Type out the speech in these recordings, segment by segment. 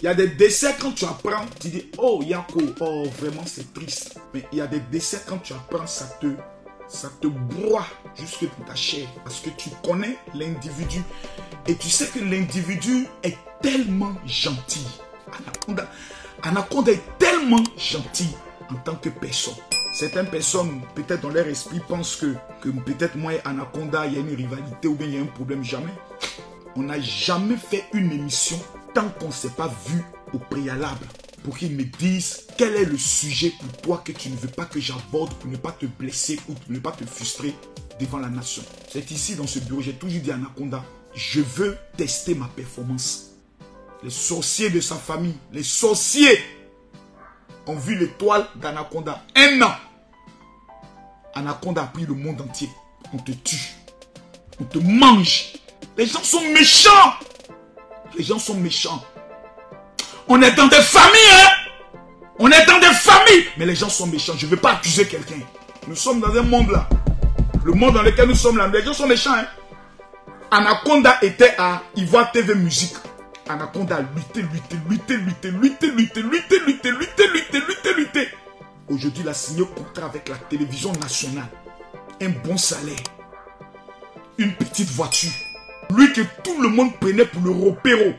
Il y a des décès quand tu apprends, tu dis, oh Yako, oh vraiment c'est triste. Mais il y a des décès quand tu apprends, ça te broie jusque dans ta chair. Parce que tu connais l'individu. Et tu sais que l'individu est tellement gentil. Anaconda est tellement gentil en tant que personne. Certaines personnes, peut-être dans leur esprit, pensent que peut-être moi et Anaconda, il y a une rivalité ou bien il y a un problème. Jamais. On n'a jamais fait une émission tant qu'on ne s'est pas vu au préalable pour qu'ils me disent quel est le sujet pour toi que tu ne veux pas que j'aborde pour ne pas te blesser ou pour ne pas te frustrer devant la nation. C'est ici dans ce bureau, j'ai toujours dit à Anaconda, je veux tester ma performance. Les sorciers de sa famille, les sorciers ont vu l'étoile d'Anaconda. 1 an, Anaconda a pris le monde entier. On te tue, on te mange. Les gens sont méchants. Les gens sont méchants. On est dans des familles, hein? On est dans des familles. Mais les gens sont méchants. Je ne veux pas accuser quelqu'un. Nous sommes dans un monde là. Le monde dans lequel nous sommes là. Les gens sont méchants, hein? Anaconda était à Ivoire TV Musique. Anaconda a lutté. Aujourd'hui, il a signé un contrat avec la télévision nationale. Un bon salaire. Une petite voiture. Lui que tout le monde prenait pour le repéro.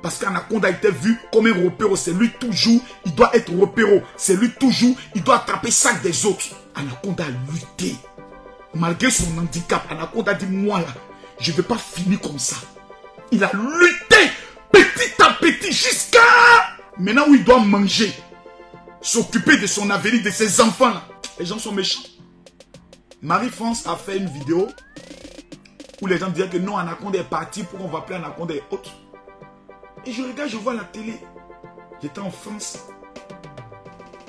Parce qu'Anaconda était vu comme un repéro. C'est lui toujours, il doit être repéro. C'est lui toujours, il doit attraper ça des autres. Anaconda a lutté. Malgré son handicap, Anaconda dit, moi là, je ne vais pas finir comme ça. Il a lutté petit à petit jusqu'à... Maintenant où il doit manger, s'occuper de son avenir, de ses enfants là. Les gens sont méchants. Marie-France a fait une vidéo où les gens disaient que non, Anaconda est parti, pourquoi on va appeler Anaconda et autres. Et je regarde, je vois la télé. J'étais en France.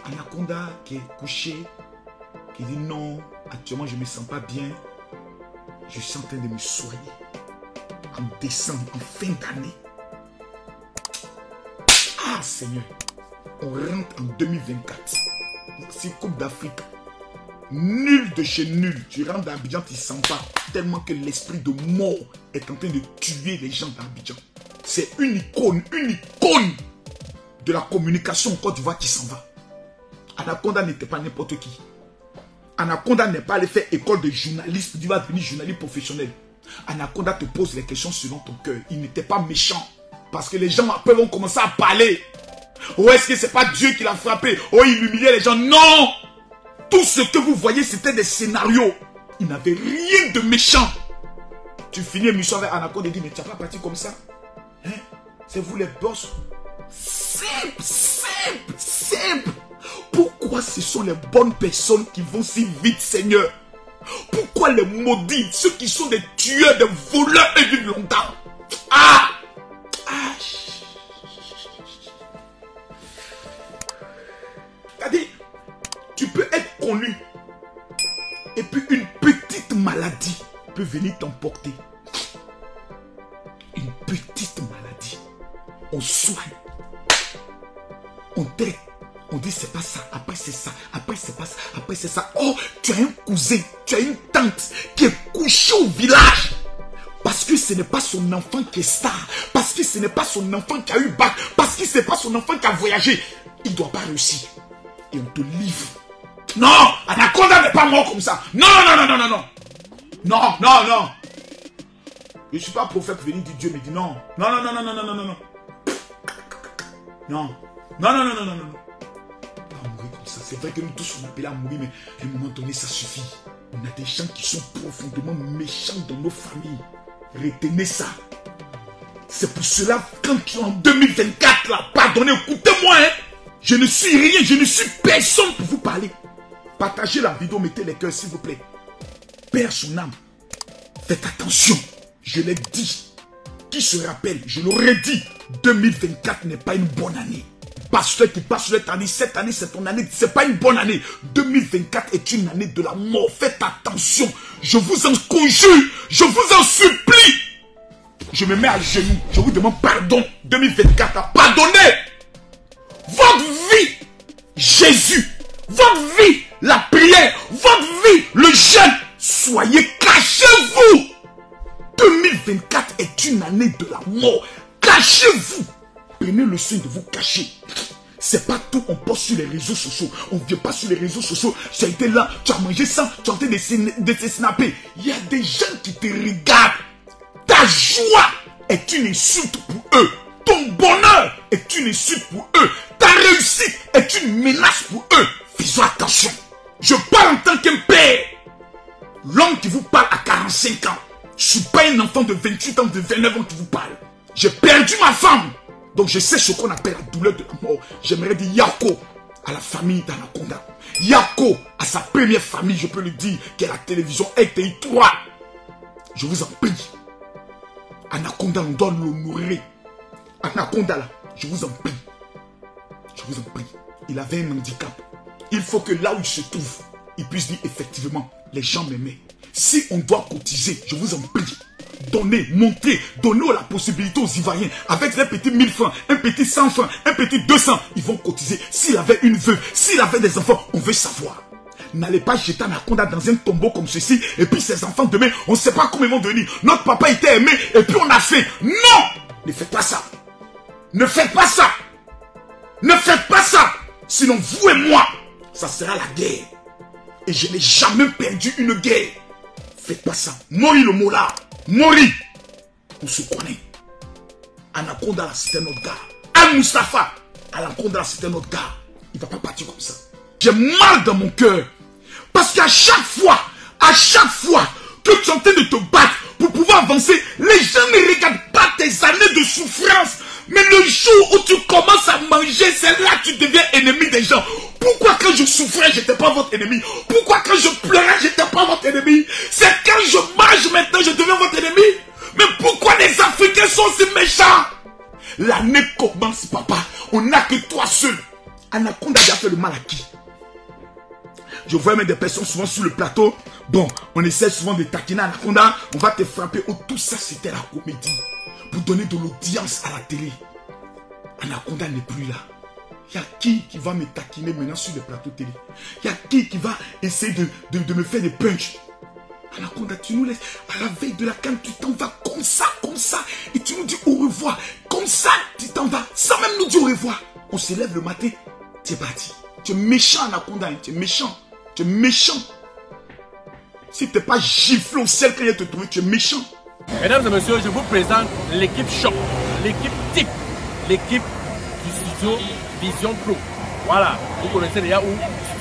Anaconda qui est couché, qui dit non, actuellement je ne me sens pas bien. Je suis en train de me soigner. En décembre, en fin d'année. Ah Seigneur, on rentre en 2024. C'est Coupe d'Afrique. Nul de chez nul. Tu rentres d'Abidjan, tu ne sens pas. Tellement que l'esprit de mort est en train de tuer les gens d'Abidjan. C'est une icône de la communication en Côte d'Ivoire qui s'en va. Anaconda n'était pas n'importe qui. Anaconda n'est pas allé faire école de journaliste. Il va devenir journaliste professionnel. Anaconda te pose les questions selon ton cœur. Il n'était pas méchant. Parce que les gens après vont commencer à parler. Oh, est-ce que c'est pas Dieu qui l'a frappé? Oh, il humiliait les gens. Non! Tout ce que vous voyez, c'était des scénarios. Il n'avait rien de méchant. Tu finis l'émission avec Anaconda et dis, mais tu n'as pas parti comme ça. Hein? C'est vous les boss. Simple, simple, simple. Pourquoi ce sont les bonnes personnes qui vont si vite, Seigneur? Pourquoi les maudits, ceux qui sont des tueurs, des voleurs et vivent longtemps? Ah! Ah! C'est-à-dire, tu peux être connu et puis une petite maladie peut venir t'emporter. Une petite maladie. On soigne. On traite. On dit c'est pas ça, après c'est ça, après c'est pas ça, après c'est ça. Oh, tu as un cousin, tu as une tante qui est couchée au village. Parce que ce n'est pas son enfant qui est star. Parce que ce n'est pas son enfant qui a eu bac. Parce que ce n'est pas son enfant qui a voyagé. Il ne doit pas réussir. Et on te livre. Non, Anaconda n'est pas mort comme ça. Non, non, non, non, non, non. Non, non, non. Je ne suis pas prophète venu du Dieu, mais dit non. Non, non, non, non, non, non, non, non. Non, non, non, non, non, non, non. C'est vrai que nous tous sommes appelés à mourir, mais à un moment donné, ça suffit. On a des gens qui sont profondément méchants dans nos familles. Retenez ça. C'est pour cela, quand tu es en 2024, là, pardonnez, écoutez-moi, hein. Je ne suis rien, je ne suis personne pour vous parler. Partagez la vidéo, mettez les cœurs, s'il vous plaît. Père son âme, faites attention. Je l'ai dit. Qui se rappelle, je le redis, 2024 n'est pas une bonne année. Pasteur qui passe cette année, c'est ton année, c'est pas une bonne année. 2024 est une année de la mort. Faites attention. Je vous en conjure, je vous en supplie. Je me mets à genoux. Je vous demande pardon. 2024, pardonnez votre vie, Jésus. Votre vie, la prière. Votre vie, le jeûne. Soyez cachez-vous. 2024 est une année de la mort. Cachez-vous. apprenez le signe de vous cacher. C'est pas tout, on poste sur les réseaux sociaux. On ne vient pas sur les réseaux sociaux. Tu as été là, tu as mangé ça, tu as été de te snapper. Il y a des gens qui te regardent. Ta joie est une insulte pour eux. Ton bonheur est une insulte pour eux. Ta réussite est une menace pour eux. Faisons attention. Je parle en tant qu'un père. L'homme qui vous parle à 45 ans. Je suis pas un enfant de 28 ans, de 29 ans qui vous parle. J'ai perdu ma femme. Donc je sais ce qu'on appelle la douleur de la mort. J'aimerais dire Yako à la famille d'Anaconda. Yako à sa première famille, je peux le dire, qui est la télévision ETI 3. Je vous en prie. Anaconda, on doit l'honorer. Anaconda, là, je vous en prie. Je vous en prie. Il avait un handicap. Il faut que là où il se trouve, il puisse dire effectivement, les gens m'aimaient. Si on doit cotiser, je vous en prie, donnez, montrez, donnez la possibilité aux Ivoiriens. Avec un petit 1000 francs, un petit 100 francs, un petit 200, ils vont cotiser. S'il avait une veuve, s'il avait des enfants, on veut savoir. N'allez pas jeter Anaconda dans un tombeau comme ceci, et puis ses enfants demain, on ne sait pas comment ils vont devenir. Notre papa était aimé, et puis on a fait. Non! Ne faites pas ça. Ne faites pas ça. Ne faites pas ça. Sinon, vous et moi, ça sera la guerre. Et je n'ai jamais perdu une guerre. Faites pas ça. Mori le Mola. Mori. On se connaît. Anaconda, c'était notre gars. Al-Mustafa. Anaconda, c'était notre gars. Il ne va pas partir comme ça. J'ai mal dans mon cœur. Parce qu'à chaque fois que tu es en train de te battre pour pouvoir avancer, les gens ne regardent pas tes années de souffrance. Mais le jour où tu commences à manger, c'est là que tu deviens ennemi des gens. Pourquoi quand je souffrais, je n'étais pas votre ennemi? Pourquoi quand je pleurais, je n'étais pas votre ennemi? C'est quand je mange maintenant, je deviens votre ennemi? Mais pourquoi les Africains sont si méchants? L'année commence, papa. On n'a que toi seul. Anaconda a fait le mal à qui? Je vois même des personnes souvent sur le plateau. Bon, on essaie souvent de taquiner Anaconda. On va te frapper. Oh, tout ça, c'était la comédie. Pour donner de l'audience à la télé. Anaconda n'est plus là. Il y a qui va me taquiner maintenant sur les plateaux télé? Il y a qui va essayer de me faire des punchs? Anaconda, tu nous laisses à la veille de la canne, tu t'en vas comme ça, et tu nous dis au revoir, comme ça, tu t'en vas, sans même nous dire au revoir. On se lève le matin, tu es parti. Tu es méchant, Anaconda, hein? Tu es méchant, tu es méchant. Si tu n'es pas giflé au ciel quand il te trouver, tu es méchant. Mesdames et messieurs, je vous présente l'équipe choc, l'équipe type, l'équipe du studio Vision Pro. Voilà, vous connaissez déjà où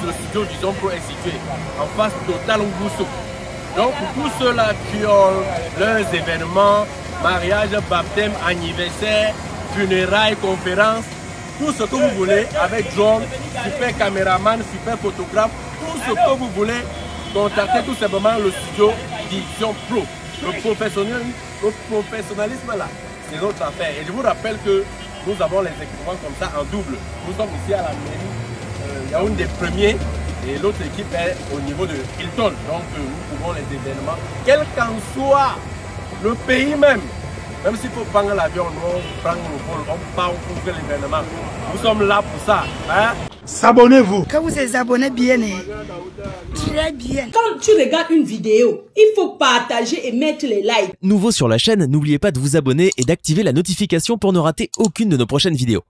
le studio Vision Pro est situé, en face de Talon Rousseau. Donc pour tous ceux-là qui ont leurs événements, mariage, baptême, anniversaire, funérailles, conférences, tout ce que vous voulez, avec drone, super caméraman, super photographe, tout ce que vous voulez, contactez tout simplement le studio Vision Pro. Le professionnalisme là, c'est notre affaire. Et je vous rappelle que nous avons les équipements comme ça en double. Nous sommes ici à la mairie, Yaoundé Premier, et l'autre équipe est au niveau de Hilton. Donc nous pouvons les événements, quel qu'en soit le pays même. Même s'il faut prendre l'avion, on prend le vol, on part, on couvre l'événement. Nous sommes là pour ça. Hein? S'abonnez-vous. Quand vous êtes abonné bien, très bien. Quand tu regardes une vidéo, il faut partager et mettre les likes. Nouveau sur la chaîne, n'oubliez pas de vous abonner et d'activer la notification pour ne rater aucune de nos prochaines vidéos.